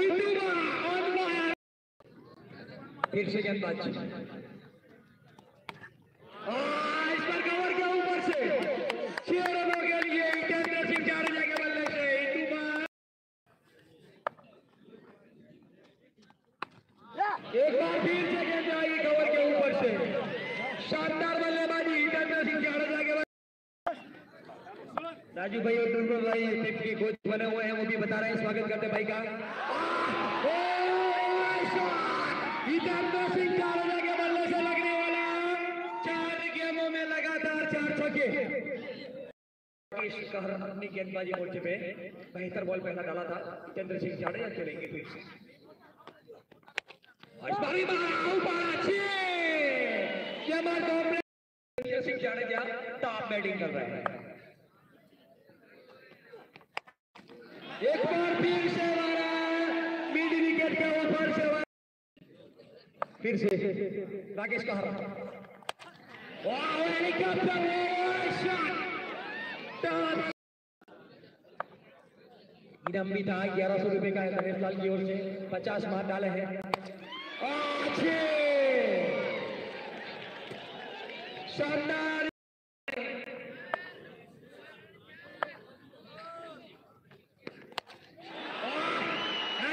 फिर से गेंदबाजी इस पर कवर के ऊपर से 6 रनों के लिए हितेंद्र सिंह जाडेजा के बल्ले से एक बार फिर से गेंद आई कवर के ऊपर से। शानदार बल्लेबाजी हितेंद्र सिंह जाडेजा के बल्ले। राजू भाई और टुंडू भाई टीम के कोच बने हुए हैं, वो भी बता रहे हैं, स्वागत करते भाई का। हितेंद्र सिंह जाडेजा के बल्ले से लगने वाला 4 गेमों में लगातार 4 छक्के। अपनी गेंदबाजी मोर्चे पे बेहतर बॉल पहला डाला था हितेंद्र सिंह जाडेजा। चलेंगे फिर से हितेंद्र सिंह जाडेजा टॉप बैटिंग कर रहे हैं। एक बार फिर से मिड विकेट के ऊपर से फिर से राकेश का हरा। वाह हेलीकॉप्टर है शॉट। इनाम भी था 1100 रुपए का नरेश लाल की ओर से। 50 मार डाले हैं। अच्छे शानदार